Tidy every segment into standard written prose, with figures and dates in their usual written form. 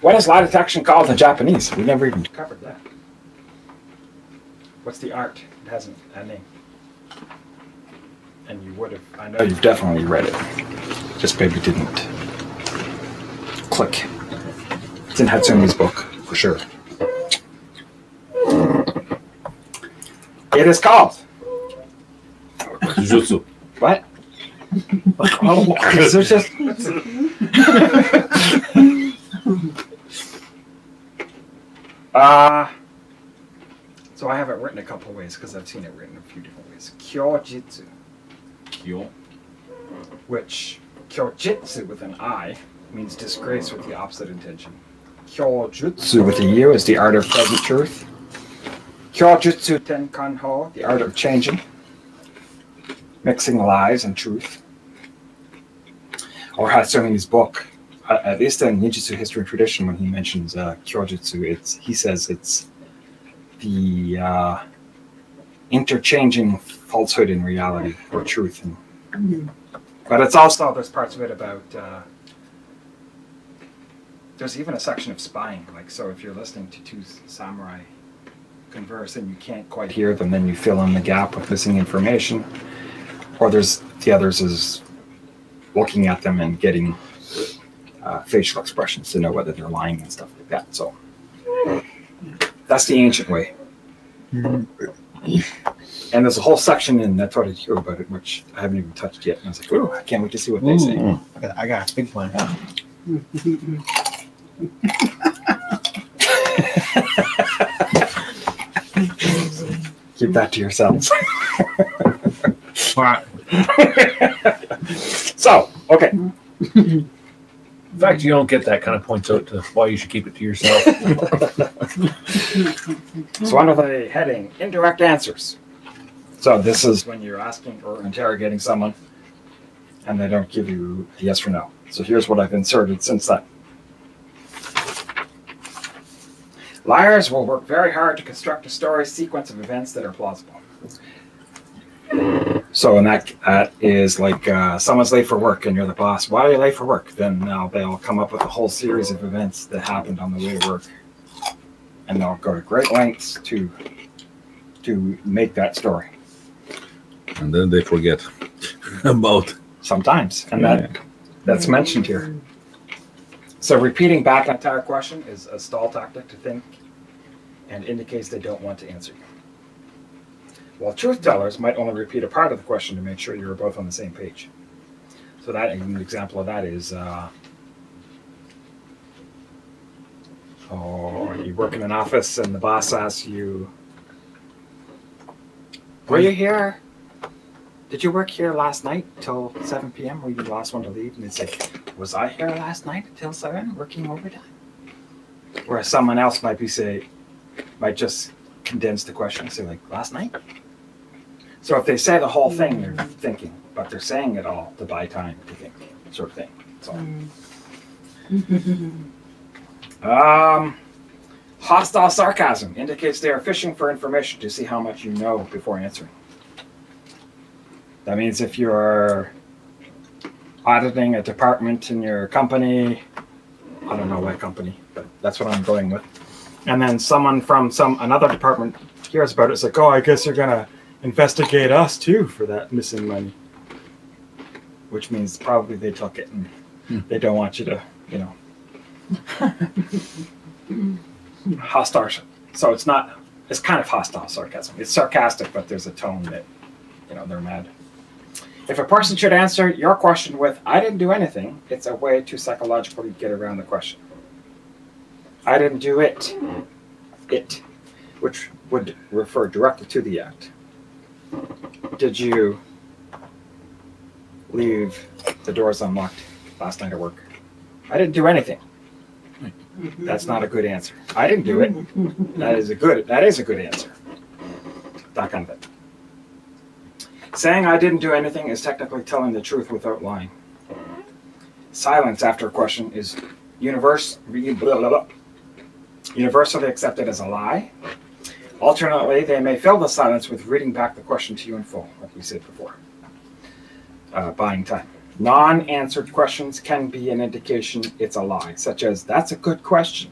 What is light attraction called in Japanese? We never even covered that. What's the art? It hasn't a name. And you would have, I know you've definitely read it. Just maybe didn't click. It's in Hatsumi's book, for sure. It is called Ninjutsu. What? Oh, is there just... so I have it written a couple ways because I've seen it written a few different ways. Kyojutsu. Kyo. Which, Kyojutsu with an I means disgrace with the opposite intention. Kyojutsu with a U is the art of present truth. Kyojutsu Tenkan-ho, the art of changing, mixing lies and truth. Or Hatsumi's book, at least in Nijutsu History and Tradition, when he mentions Kyojutsu, he says it's the interchanging falsehood in reality, or truth. But it's also, there's parts of it about, there's even a section of spying, like, so if you're listening to two samurai converse and you can't quite hear them, then you fill in the gap with missing information. Or there's the others is looking at them and getting facial expressions to know whether they're lying and stuff like that. So that's the ancient way. And there's a whole section in Natoriku about it, which I haven't even touched yet. And I was like, ooh, I can't wait to see what they say. I got a big one. Keep that to yourselves. So, okay. In fact, you don't get that kind of points out to why you should keep it to yourself. So under the heading, indirect answers. So this is when you're asking or interrogating someone and they don't give you a yes or no. So here's what I've inserted since then. Liars will work very hard to construct a story sequence of events that are plausible. So, and that is like someone's late for work and you're the boss. Why are you late for work? Then they'll come up with a whole series of events that happened on the way to work. And they'll go to great lengths to make that story. And then they forget about. Sometimes. And that's mentioned here. So repeating back an entire question is a stall tactic to think and indicates they don't want to answer you. While truth tellers might only repeat a part of the question to make sure you're both on the same page. So that an example of that is, you work in an office and the boss asks you, were you here? Did you work here last night till 7 p.m.? Were you the last one to leave? And they'd say, was I here last night until 7, working overtime? Whereas someone else might might just condense the question and say, like, last night? So if they say the whole thing, they're thinking, but they're saying it all to buy time to think, sort of thing. So, hostile sarcasm indicates they are fishing for information to see how much you know before answering. That means if you're auditing a department in your company, I don't know what company, but that's what I'm going with. And then someone from another department hears about it. It's like, oh, I guess you're gonna investigate us too for that missing money, which means probably they took it and they don't want you to, you know. Hostile. So it's not. It's kind of hostile sarcasm. It's sarcastic, but there's a tone that, you know, they're mad. If a person should answer your question with, I didn't do anything, it's a way to psychologically get around the question. I didn't do it. It, which would refer directly to the act. Did you leave the doors unlocked last night at work? I didn't do anything. That's not a good answer. I didn't do it. That is a good answer. That kind of thing. Saying I didn't do anything is technically telling the truth without lying. Silence after a question is universally accepted as a lie. Alternately, they may fill the silence with reading back the question to you in full, like we said before, buying time. Non-answered questions can be an indication it's a lie, such as, that's a good question.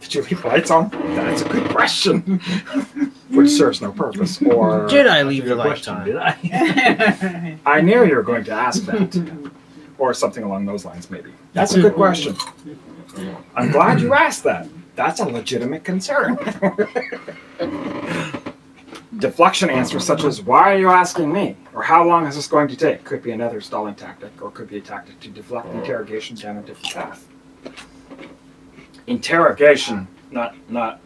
Did you leave lights on? That's a good question. Which serves no purpose. Or did I leave your lights on? Did I? I knew you were going to ask that. Or something along those lines, maybe. That's a good question. I'm glad you asked that. That's a legitimate concern. Deflection answers such as, why are you asking me? Or how long is this going to take? Could be another stalling tactic, or could be a tactic to deflect interrogation down a different path. Interrogation, not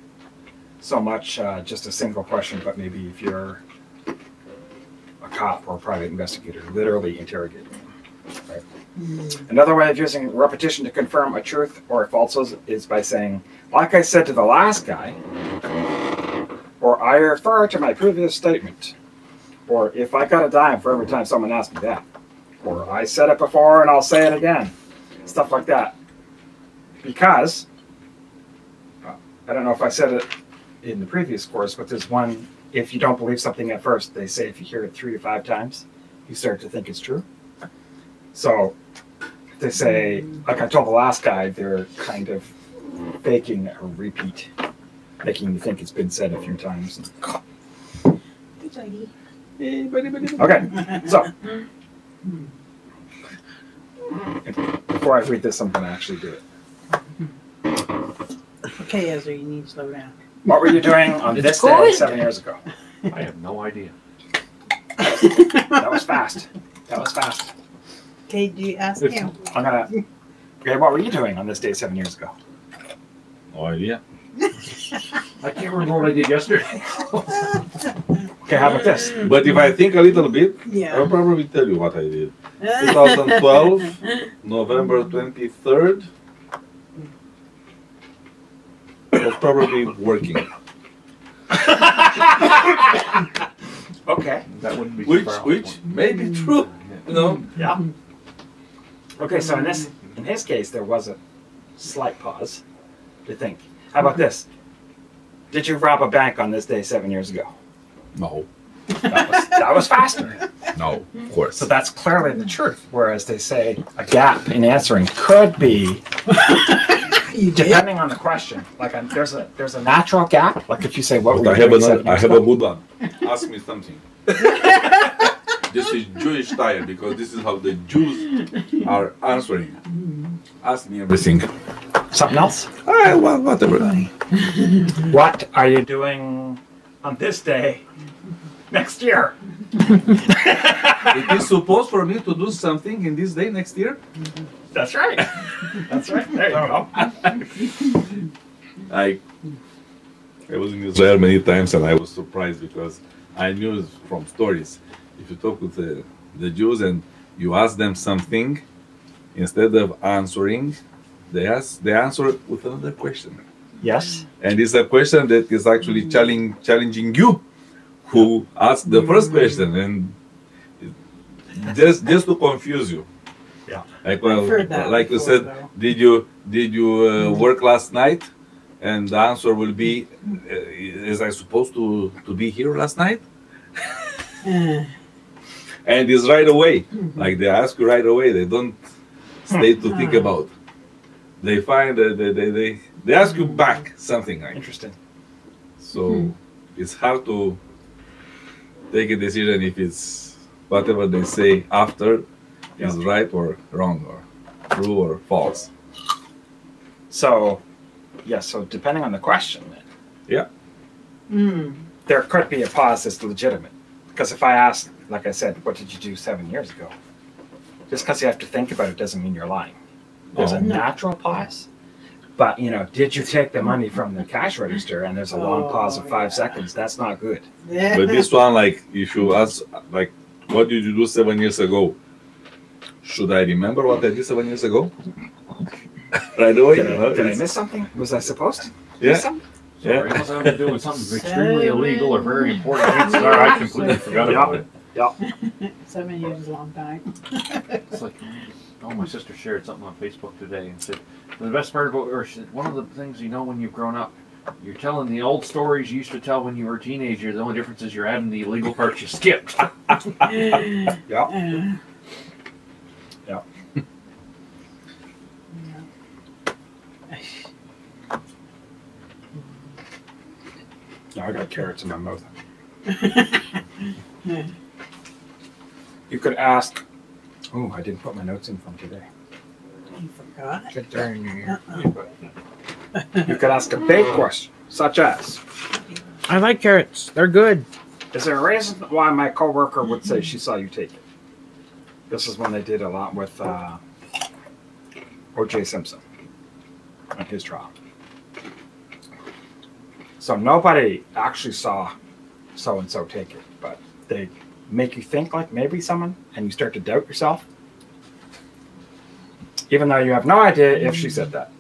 so much just a single question, but maybe if you're a cop or a private investigator, literally interrogating them. Right? Another way of using repetition to confirm a truth or a falsehood is by saying, like I said to the last guy, or I refer to my previous statement, or if I got a dime for every time someone asked me that, or I said it before and I'll say it again, stuff like that. Because, I don't know if I said it in the previous course, but there's one, if you don't believe something at first, they say if you hear it 3 to 5 times, you start to think it's true. So they say, like I told the last guy, they're kind of faking a repeat, making you think it's been said a few times. Good idea. Okay, so before I read this, I'm going to actually do it. Okay, Ezra, you need to slow down. What were you doing on this day 7 years ago? I have no idea. That was fast. That was fast. Okay, do you ask him? I'm gonna. Okay, what were you doing on this day 7 years ago? No idea. I can't remember what I did yesterday. Okay, how about this? But if I think a little bit, yeah. I'll probably tell you what I did. 2012, November 23rd, I was probably working. Okay. That wouldn't be which may be true, you know? Yeah. Okay, so in his case, there was a slight pause to think. How about this? Did you rob a bank on this day 7 years ago? No. That was faster. No, of course. So that's clearly the truth. Whereas they say a gap in answering could be, depending on the question. Like there's a natural gap. Like if you say, what were you doing 7 years ago? I have a Buddha. Ask me something. This is Jewish style because this is how the Jews are answering. Ask me everything. Something else? All right, well, whatever. What are you doing on this day next year? It is supposed for me to do something in this day next year? That's right. That's right. There you go. I was in Israel many times and I was surprised because I knew from stories. If you talk with the Jews and you ask them something, instead of answering, they answer with another question. Yes. And it's a question that is actually challenging you, who asked the first question, and just to confuse you. Yeah. Like, well, like you said, though. did you work last night? And the answer will be, is I supposed to be here last night? And it's right away. Like they ask you right away. They don't stay to think about. They find that they ask you back something like interesting. So it's hard to take a decision if it's whatever they say after is right or wrong or true or false. So, yeah. So depending on the question, then. Yeah. There could be a pause that's legitimate because if I ask, like I said, what did you do 7 years ago? Just because you have to think about it doesn't mean you're lying. There's a natural pause, but you know, did you take the money from the cash register? And there's a long pause of 5 seconds. That's not good. Yeah. But this one, like, if you ask, like, what did you do 7 years ago? Should I remember what I did 7 years ago? Right away. Did I miss something? Was I supposed to? Yeah. Something? Yeah. It must have to do with something extremely illegal or very important. I completely forgot about it. Yeah. 7 years is a long time. It's like. Oh, my sister shared something on Facebook today and said, the best part about, or said, one of the things you know when you've grown up, you're telling the old stories you used to tell when you were a teenager. The only difference is you're adding the illegal parts you skipped. Yeah. No, I got carrots in my mouth. You could ask. Oh, I didn't put my notes in from today. You forgot. You could ask a big question, such as, "I like carrots. They're good. Is there a reason why my coworker would say she saw you take it?" This is one they did a lot with O.J. Simpson on his trial. So nobody actually saw so-and-so take it, but they make you think like maybe someone, and you start to doubt yourself. Even though you have no idea if she said that.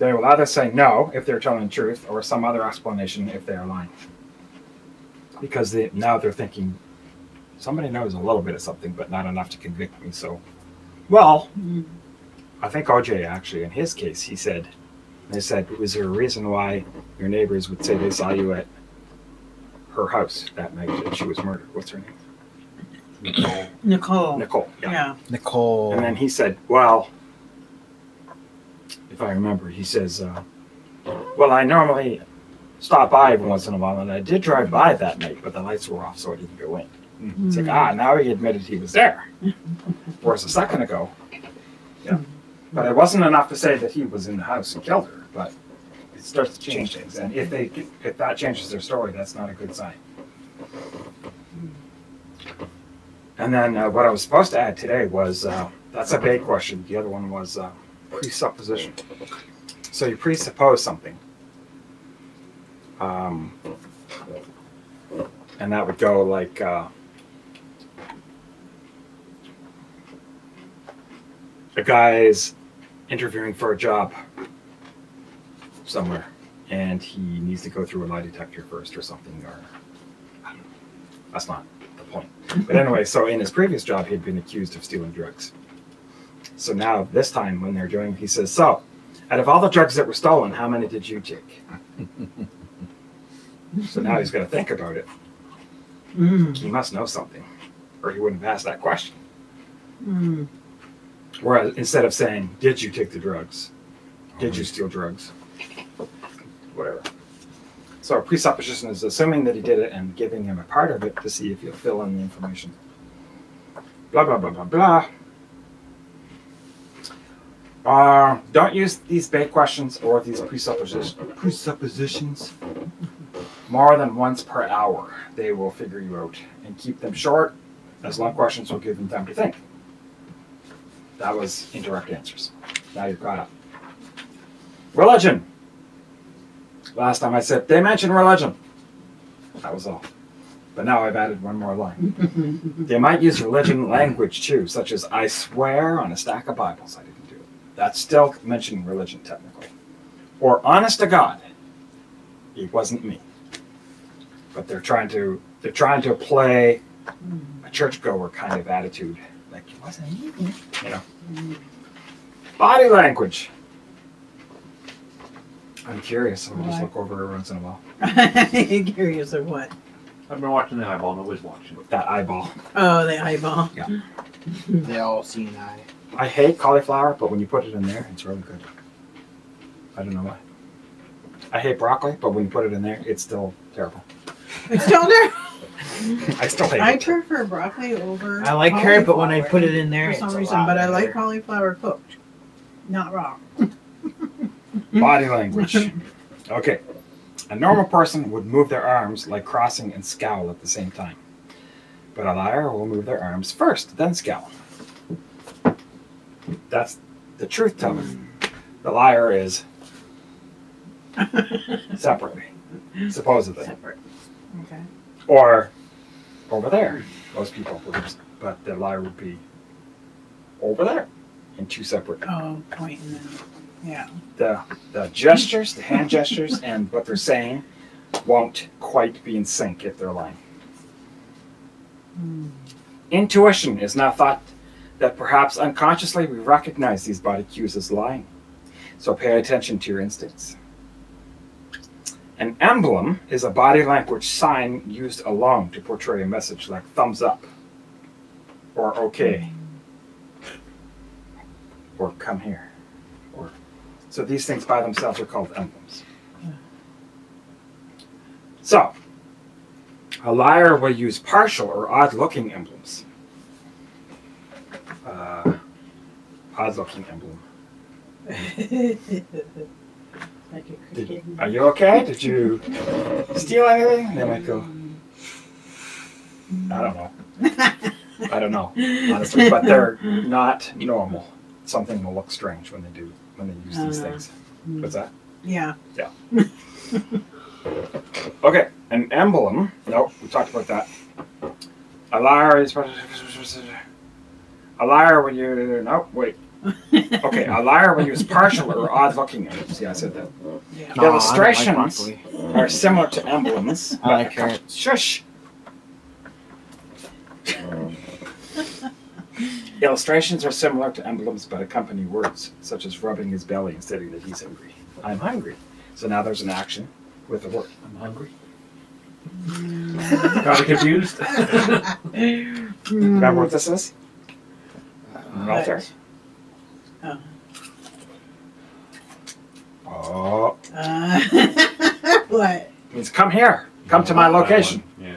They will either say no if they're telling the truth, or some other explanation if they are lying. Because now they're thinking, somebody knows a little bit of something, but not enough to convict me. So, well, I think OJ actually, in his case, he said, they said, was there a reason why your neighbors would say they saw you at her house that night that she was murdered? What's her name? Nicole. Nicole. Nicole. Yeah. Nicole. And then he said, well, if I remember, he says, well, I normally stop by every once in a while, and I did drive by that night, but the lights were off, so I didn't go in. Mm-hmm. It's like, now he admitted he was there. Whereas a second ago, but it wasn't enough to say that he was in the house and killed her, but it starts to change things. And if that changes their story, that's not a good sign. And then what I was supposed to add today was, that's a big question. The other one was presupposition. So you presuppose something. And that would go like, a guy is interviewing for a job somewhere, and he needs to go through a lie detector first or something, or I don't know. That's not the point. But anyway, so in his previous job, he'd been accused of stealing drugs. So now this time when they're doing, he says, so out of all the drugs that were stolen, how many did you take? So now he's going to think about it. He must know something, or he wouldn't have asked that question. Whereas instead of saying, did you take the drugs? Did you steal drugs? Whatever. So a presupposition is assuming that he did it and giving him a part of it to see if he'll fill in the information. Blah, blah, blah, blah, blah. Don't use these bait questions or these presuppositions more than once per hour. They will figure you out, and keep them short, as long questions will give them time to think. That was indirect answers. Now you're caught up. Religion. Last time I said, they mentioned religion. That was all. But now I've added one more line. They might use religion language too, such as I swear on a stack of Bibles I didn't do it. That's still mentioning religion technically. Or honest to God, it wasn't me. But they're trying to play a churchgoer kind of attitude. Like it wasn't anything, you know. Body language. I'm curious. I'm just look over every once in a while. You're curious of what? I've been watching the eyeball. Nobody's watching that eyeball. Oh, the eyeball. Yeah. They all see an eye. I hate cauliflower, but when you put it in there, it's really good. I don't know why. I hate broccoli, but when you put it in there, it's still terrible. It's still there. I still hate it. I prefer broccoli over. I like carrot, but when I put it in there, for some reason, but I like cauliflower cooked, not raw. Body language. Okay, a normal person would move their arms like crossing and scowl at the same time, but a liar will move their arms first, then scowl. That's the truth teller. The liar is separate, supposedly. Separate. Okay. Or over there, most people believe, but the liar would be over there in two separate. Oh, pointing. Yeah. The gestures, the hand gestures, and what they're saying won't quite be in sync if they're lying. Intuition is now thought that perhaps unconsciously we recognize these body cues as lying. So pay attention to your instincts. An emblem is a body language sign used alone to portray a message like thumbs up, or okay, or come here. So these things by themselves are called emblems. So, a liar will use partial or odd-looking emblems. Odd-looking emblem. Are you okay? Did you steal anything? They might go, I don't know. I don't know, honestly, but they're not normal. Something will look strange when they do, when they use these things. What's that? Yeah. Yeah. Okay, an emblem. No, we talked about that. A liar is... A liar when you... No, wait. Okay, a liar will use partial or odd-looking emblems. Yeah, I said that. Yeah. The illustrations are similar to emblems. I like it. Shush! Illustrations are similar to emblems but accompany words, such as rubbing his belly and stating that he's hungry. I'm hungry. So now there's an action with the word. I'm hungry. Got confused? Remember what this is? An altar. Oh. What? It means come here. Come to my location. Yeah.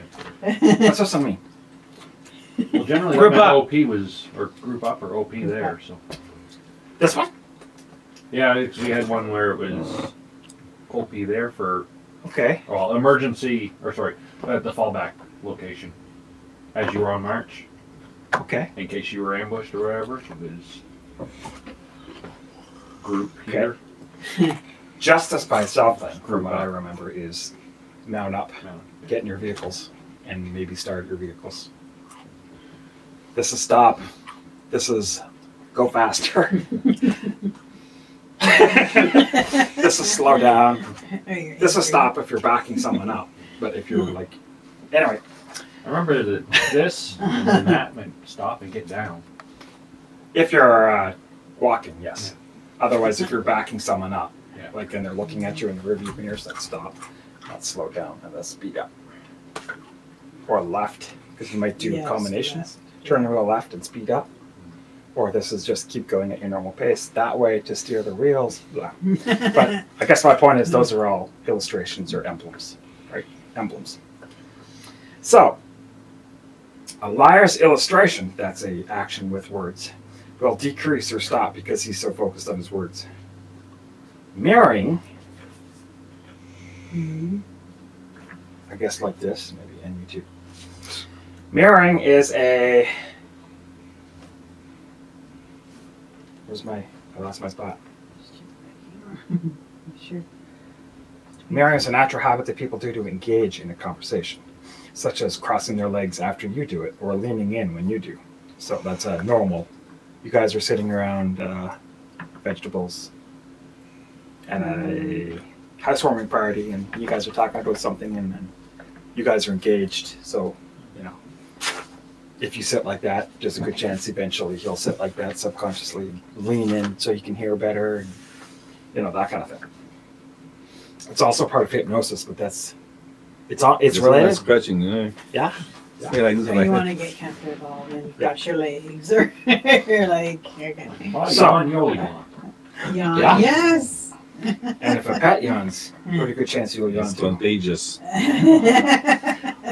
That's what something means. Well, generally, group up. OP was, or group up or OP there, so. This one? Yeah, we had one where it was OP there for, okay. Well, emergency, or sorry, the fallback location as you were on march. Okay. In case you were ambushed or whatever, it was group here. Okay. Justice by itself, then, from what I remember, is mount up, get in your vehicles, and maybe start your vehicles. This is stop. This is go faster. This is slow down. This is stop if you're backing someone up. But if you're like, anyway. I remember that this and then that meant stop and get down. If you're walking, yes. Yeah. Otherwise, if you're backing someone up, yeah. Like and they're looking at you in the rearview mirror, so that's stop, not slow down, and that's speed up. Or left, because you might do combinations. Yes. Turn the wheel left and speed up, or this is just keep going at your normal pace. That way to steer the wheels, blah. But I guess my point is those are all illustrations or emblems, right? Emblems. So, a liar's illustration, that's an action with words, will decrease or stop because he's so focused on his words. Mirroring, I guess like this, maybe, and you too. Mirroring is a... Where's my... I lost my spot. Sure. Mirroring is a natural habit that people do to engage in a conversation, such as crossing their legs after you do it, or leaning in when you do. So that's a normal. You guys are sitting around vegetables and a housewarming party, and you guys are talking about something, and then you guys are engaged, so... If you sit like that, there's a good chance eventually he'll sit like that subconsciously, lean in so you can hear better, and, you know, that kind of thing. It's also part of hypnosis, but that's it's related. Like scratching, yeah. Yeah. Yeah. Like, so you want to get comfortable and cross your legs, or like you're gonna yawn, you'll yawn. Yawn. Yes. And if a pet yawns, pretty good chance you'll yawn. It's contagious.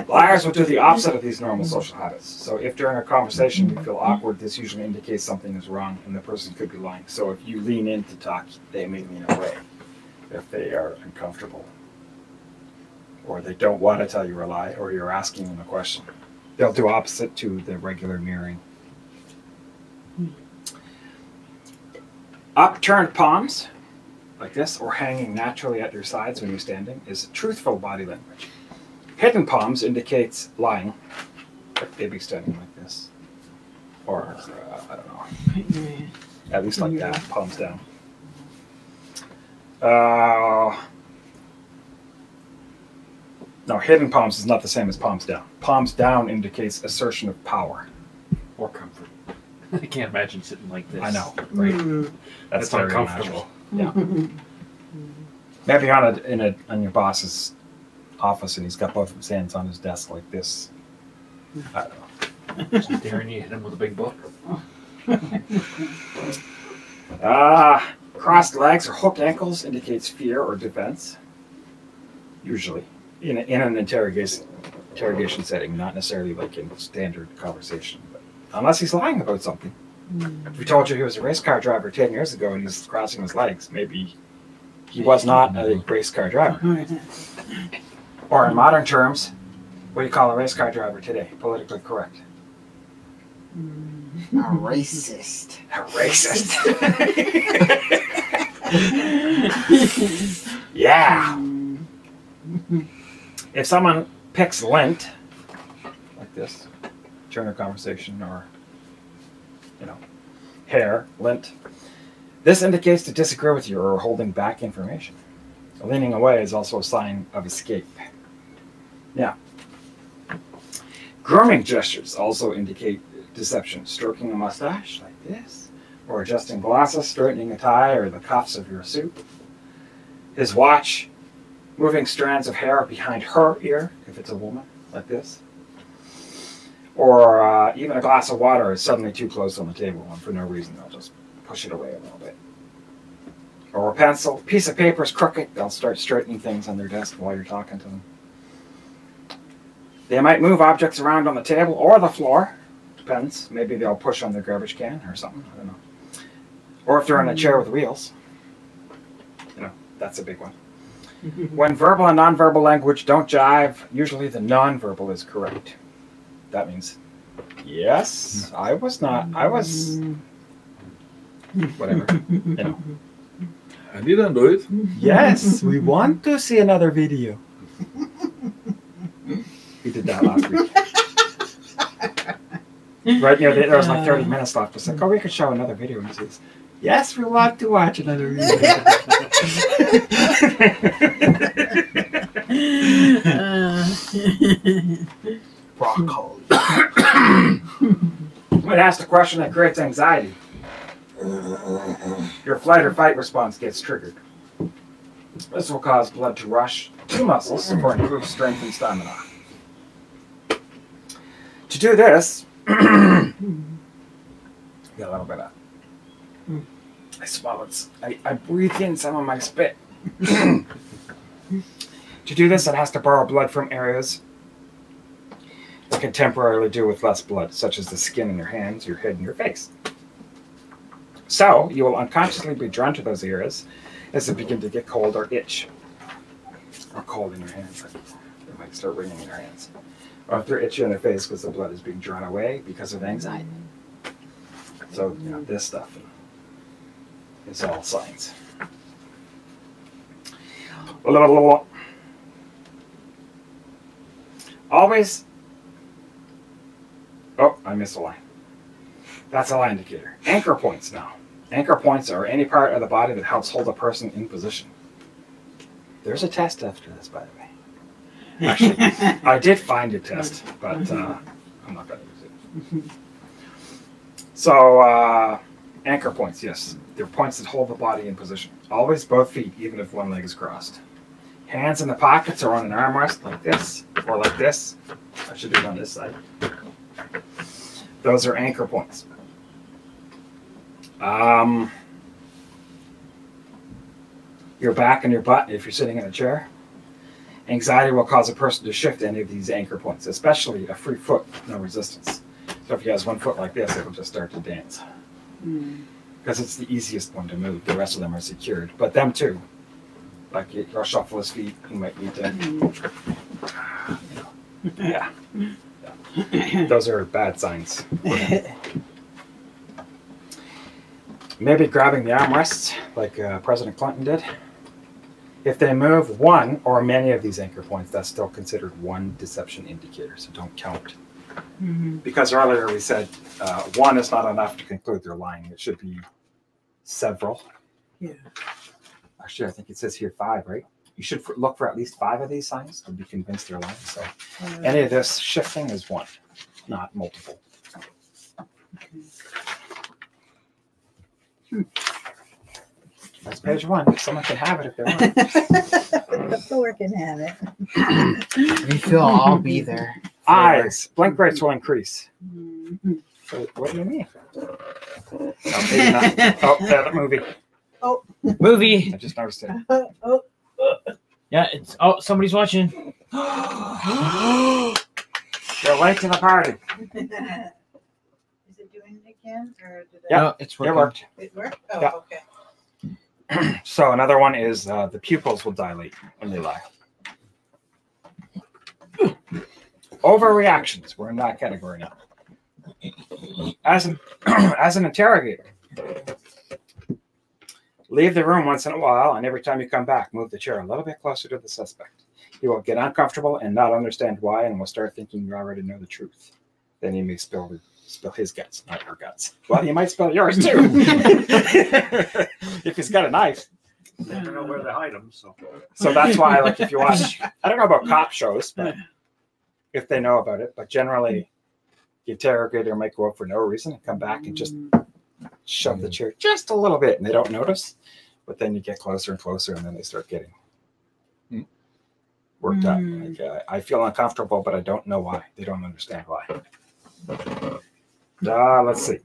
Liars will do the opposite of these normal social habits. So if during a conversation we feel awkward, this usually indicates something is wrong and the person could be lying. So if you lean in to talk, they may lean away if they are uncomfortable. Or they don't want to tell you a lie, or you're asking them a question. They'll do opposite to the regular mirroring. Upturned palms, like this, or hanging naturally at your sides when you're standing, is truthful body language. Hidden palms indicates lying. Like they'd be standing like this. Or, I don't know. Yeah. At least like that, palms down. No, hidden palms is not the same as palms down. Palms down indicates assertion of power. Or comfort. I can't imagine sitting like this. I know, right? That's uncomfortable. Yeah. Maybe on your boss's office and he's got both of his hands on his desk like this. I don't know. Just daring you hit him with a big book. Crossed legs or hooked ankles indicates fear or defense. Usually. in an interrogation setting, not necessarily like in standard conversation. But unless he's lying about something. If we told you he was a race car driver 10 years ago and he's crossing his legs, maybe he was not a race car driver. Or in modern terms, what do you call a race car driver today? Politically correct. A racist. A racist. Yeah. If someone picks lint, like this, Turner conversation, or hair, lint. This indicates to disagree with you or holding back information. Leaning away is also a sign of escape. Yeah. Grooming gestures also indicate deception. Stroking a mustache like this, or adjusting glasses, straightening a tie or the cuffs of your suit. His watch, moving strands of hair behind her ear, if it's a woman, like this. Or even a glass of water is suddenly too close on the table, and for no reason they'll just push it away a little bit. Or a pencil, piece of paper is crooked, they'll start straightening things on their desk while you're talking to them. They might move objects around on the table or the floor, depends, maybe they'll push on their garbage can or something, I don't know. Or if they're in a chair with wheels, that's a big one. When verbal and nonverbal language don't jive, usually the nonverbal is correct. That means, yes, I was whatever, I didn't do it. Yes, we want to see another video. We did that last week. Right near the, there was like 30 minutes left. It's like, oh, we could show another video. And he says, yes, we want to watch another video. Broccoli. When asked a question that creates anxiety, your flight or fight response gets triggered. This will cause blood to rush to muscles for improved strength and stamina. To do this, get a little bit of. I swallowed. I breathed in some of my spit. To do this, it has to borrow blood from areas it can temporarily do with less blood, such as the skin in your hands, your head, and your face. So, you will unconsciously be drawn to those areas as they begin to get cold or itch. Or cold in your hands. They might start ringing in your hands. Or if they're itchy in their face because the blood is being drawn away because of anxiety. So, this stuff is all signs. Always... Oh, I missed a line. That's a line indicator. Anchor points now. Anchor points are any part of the body that helps hold a person in position. There's a test after this, by the way. Actually, I did find a test, but I'm not going to use it. So, anchor points, yes. They're points that hold the body in position. Always both feet, even if one leg is crossed. Hands in the pockets or on an armrest, like this, or like this. I should do it on this side. Those are anchor points. Your back and your butt, if you're sitting in a chair. Anxiety will cause a person to shift any of these anchor points, especially a free foot with no resistance. So if he has one foot like this, it'll just start to dance. Because it's the easiest one to move. The rest of them are secured. But them too. Like he'll shuffle his feet. He might need to... Yeah. Those are bad signs. Maybe grabbing the armrests, like President Clinton did. If they move one or many of these anchor points, that's still considered one deception indicator, so don't count. Because earlier we said one is not enough to conclude they're lying. It should be several. Yeah. Actually, I think it says here 5, right? You should look for at least 5 of these signs to be convinced they're lying. So any of this shifting is one, not multiple. That's page 1. Someone can have it if they want. Someone can have it. We feel I'll be there. Eyes. Blink rates will increase. So what do you mean? No, maybe not. Oh, that movie. Oh. Movie. I just noticed it. Oh. Yeah, it's... Oh, somebody's watching. They're late to the party. Is it doing it again? Or did I... No, it's working. It worked. It worked? Oh, yeah. Okay. So another one is the pupils will dilate when they lie. Overreactions. We're in that category now. As an interrogator, leave the room once in a while, and every time you come back, move the chair a little bit closer to the suspect. He will get uncomfortable and not understand why, and will start thinking you already know the truth. Then he may spill his guts, not your guts. Well, you might spill yours too. If he's got a knife. I don't know where to hide them. So that's why, like, if you watch, I don't know about cop shows, but if they know about it, but generally the interrogator might go up for no reason and come back and just shove the chair just a little bit, and they don't notice. But then you get closer and closer, and then they start getting worked up. Like, I feel uncomfortable, but I don't know why. They don't understand why. Let's see.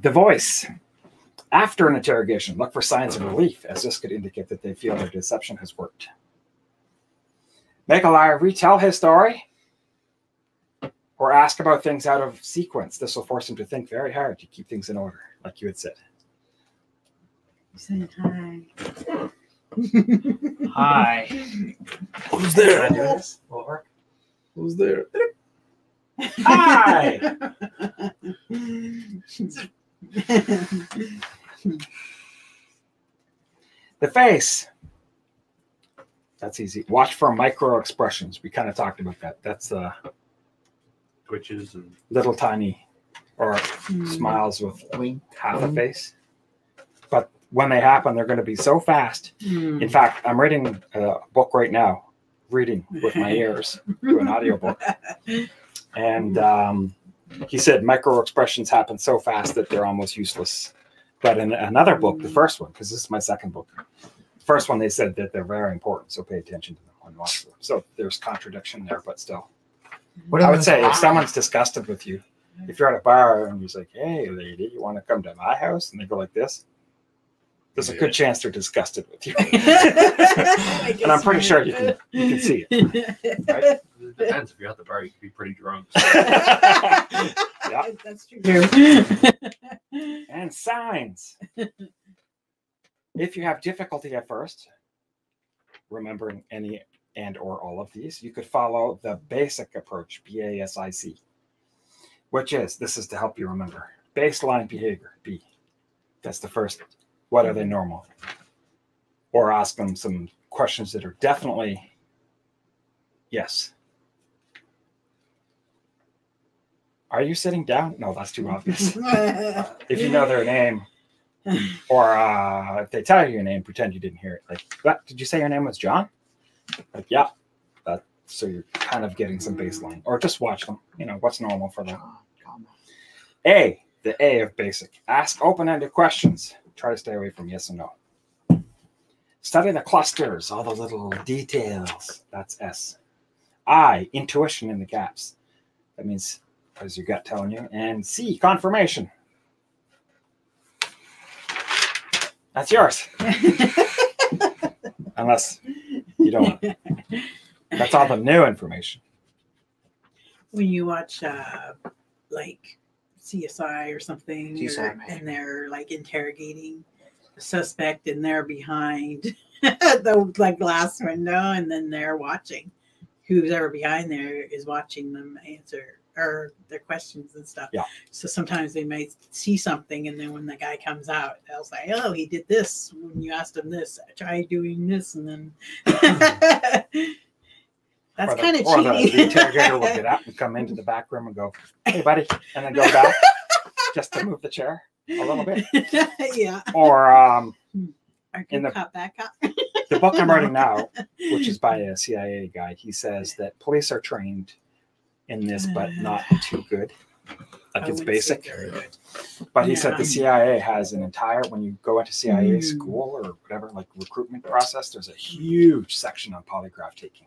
The voice. After an interrogation, look for signs of relief, as this could indicate that they feel their deception has worked. Make a liar retell his story or ask about things out of sequence. This will force him to think very hard to keep things in order, like you had said. Say hi. Hi. Who's there? Can I do this? Will it work? Who's there? Hi. The face. That's easy. Watch for micro expressions. We kind of talked about that. That's twitches and little tiny or smiles with half a face. But when they happen, they're going to be so fast. In fact, I'm reading a book right now, reading with my ears through an audiobook. And he said micro expressions happen so fast that they're almost useless. But in another book, the first one, because this is my second book, the first one, they said that they're very important, so pay attention to them and watch them. So there's contradiction there, but still. What I would say, if someone's disgusted with you, if you're at a bar and you're like, hey, lady, you want to come to my house? And they go like this, there's a good chance they're disgusted with you. And I'm pretty sure you can see it. Right? It depends. If you're at the bar, you could be pretty drunk. So. Yeah. That's true. And signs. If you have difficulty at first remembering any and or all of these, you could follow the BASIC approach, B-A-S-I-C, which is, this is to help you remember, baseline behavior, B. That's the first. What are they normal? Or ask them some questions that are definitely yes. Are you sitting down? No, that's too obvious. If you know their name, or if they tell you your name, pretend you didn't hear it. Like, what? Did you say your name was John? Like, yeah. So you're kind of getting some baseline. Or just watch them. You know, what's normal for them. A, the A of basic. Ask open-ended questions. Try to stay away from yes and no. Study the clusters, all the little details. That's S. I, intuition in the gaps. That means, what is your gut telling you? And C, confirmation. That's yours. Unless you don't want it. That's all the new information. When you watch, like, CSI or something, and they're, like, interrogating the suspect, and they're behind the, like, glass window, and then they're watching. Who's ever behind there is watching them answer or their questions and stuff. Yeah. So sometimes they might see something, and then when the guy comes out, they'll say, oh, he did this when you asked him this. Try doing this, and then that's kind of cheating. The interrogator will get out and come into the back room and go, hey, buddy, and then go back just to move the chair a little bit. Yeah. Or in the cop back up. The book I'm writing now, which is by a CIA guy, he says that police are trained in this, but not too good. Like, it's basic. But he said the CIA has an entire, when you go into CIA school or whatever, like recruitment process, there's a huge section on polygraph taking.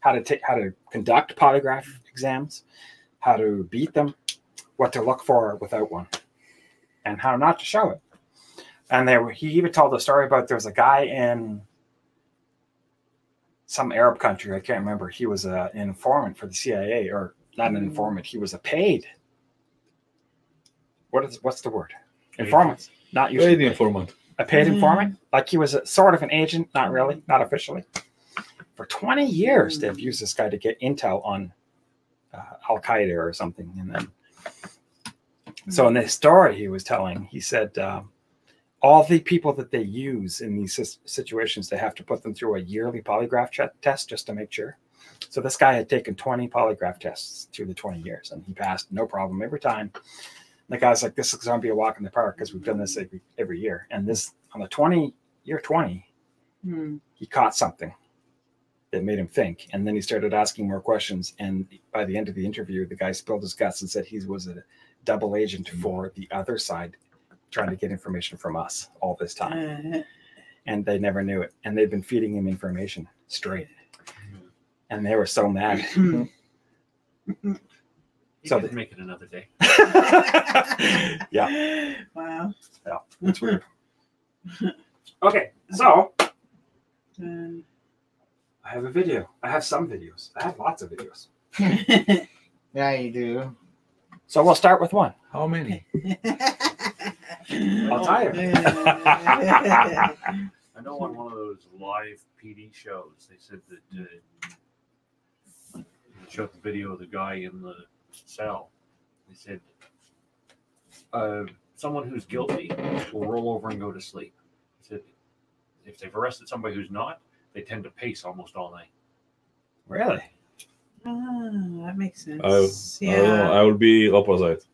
How to conduct polygraph exams, how to beat them, what to look for without one, and how not to show it. And he even told a story about there's a guy in some Arab country, I can't remember. He was an informant for the CIA, or not an informant. He was a paid. What's the word? Informant. Not usually paid informant. A paid informant, like he was a, sort of an agent, not really, not officially. For 20 years, they've used this guy to get intel on Al-Qaeda or something, and then. So in this story he was telling, he said, all the people that they use in these situations, they have to put them through a yearly polygraph test just to make sure. So this guy had taken 20 polygraph tests through the 20 years, and he passed no problem every time. The guy's like, this is going to be a walk in the park because we've done this every year. And this, on the 20, he caught something that made him think. And then he started asking more questions. And by the end of the interview, the guy spilled his guts and said he was a double agent for the other side, trying to get information from us all this time. And they never knew it. And they've been feeding him information straight. And they were so mad. So they make it another day. Yeah. Wow. Yeah, it's weird. Okay, so I have a video. I have some videos. I have lots of videos. Yeah, you do. So we'll start with one. How many? I'll tell you. I know on one of those live PD shows, they said that they showed the video of the guy in the cell. They said someone who's guilty will roll over and go to sleep. They said if they've arrested somebody who's not, they tend to pace almost all night. Really? Oh, that makes sense. I will be opposite.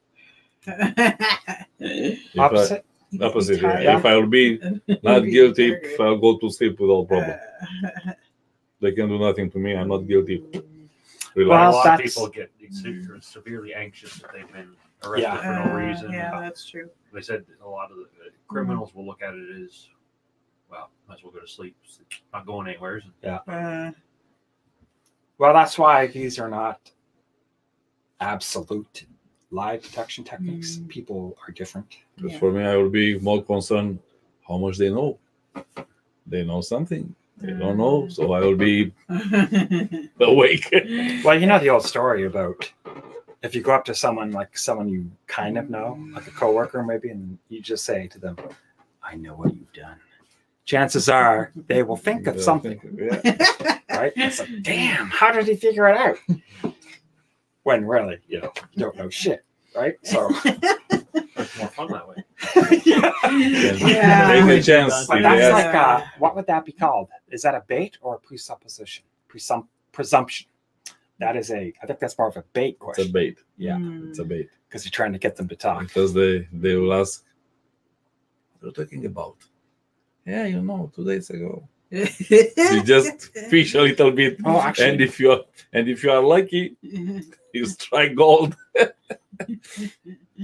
Opposite? Opposite. Yeah. If I will be not guilty, I'll go to sleep without problem. They can do nothing to me. I'm not guilty. Well, a lot of people get severely anxious that they've been arrested for no reason. Yeah, that's true. They said a lot of the criminals will look at it as, well, might as well go to sleep. It's not going anywhere. Yeah. Well, that's why these are not absolute lie detection techniques. People are different. Because for me, I would be more concerned how much they know. They know something. They don't know, so I will be awake. Well, you know the old story about if you go up to someone, like someone you kind of know, like a coworker maybe, and you just say to them, I know what you've done. Chances are they will think of something. Right? It's like, damn, how did he figure it out? When really, you know, you don't know shit. Right? So it's more fun that way. Take a chance. But that's like what would that be called? Is that a bait or a presupposition? Presumption. That is a. I think that's more of a bait question. It's a bait. Yeah, it's a bait. Because you're trying to get them to talk. Because they will ask, "What are you talking about?" Yeah, you know, 2 days ago. You just fish a little bit, and if you are lucky, you strike gold.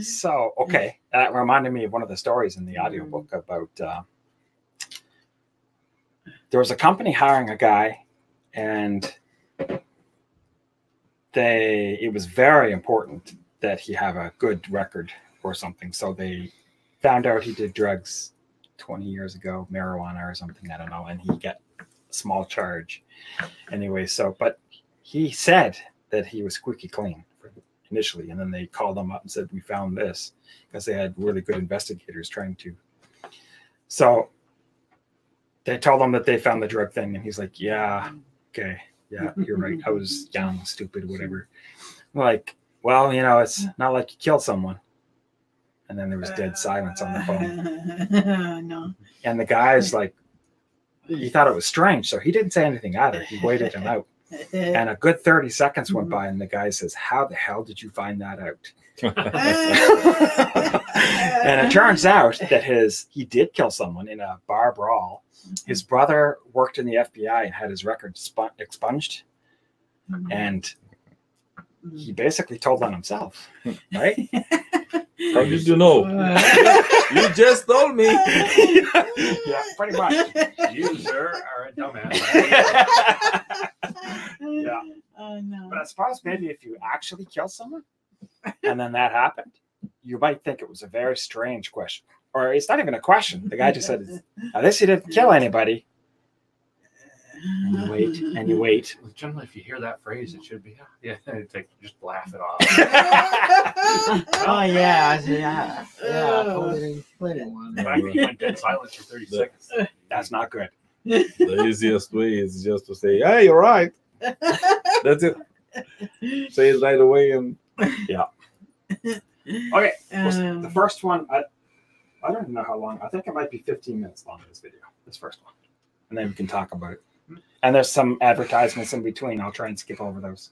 So, okay, that reminded me of one of the stories in the audiobook about there was a company hiring a guy, and it was very important that he have a good record or something. So they found out he did drugs 20 years ago, marijuana or something, I don't know, and he got a small charge. Anyway, so, but he said that he was squeaky clean initially, and then they called them up and said, we found this, because they had really good investigators trying to. So they told him that they found the drug thing, and he's like, yeah, okay, yeah, you're right. I was young, stupid, whatever. I'm like, well, you know, it's not like you killed someone. And then there was dead silence on the phone. No. And the guy's like, he thought it was strange, so he didn't say anything either. He waited him out. And a good 30 seconds went by, and the guy says, how the hell did you find that out? And it turns out that he did kill someone in a bar brawl. His brother worked in the FBI and had his record expunged. And he basically told on himself, right? How did you know? You just told me. Yeah, pretty much. You, sir, are a dumbass. Yeah. Oh, no. But I suppose maybe if you actually kill someone and then that happened, you might think it was a very strange question. Or it's not even a question. The guy just said, unless you didn't kill anybody, And you wait, and you wait. Generally, if you hear that phrase, it should be, just laugh it off. Oh, yeah. Totally split it. But I think I dead silence for 30 seconds. That's not good. The easiest way is just to say, hey, you're right. That's it. Say it right away and yeah. Okay. Well, the first one, I don't know how long. I think it might be 15 minutes long, this video, this first one. And then we can talk about it. And there's some advertisements in between. I'll try and skip over those.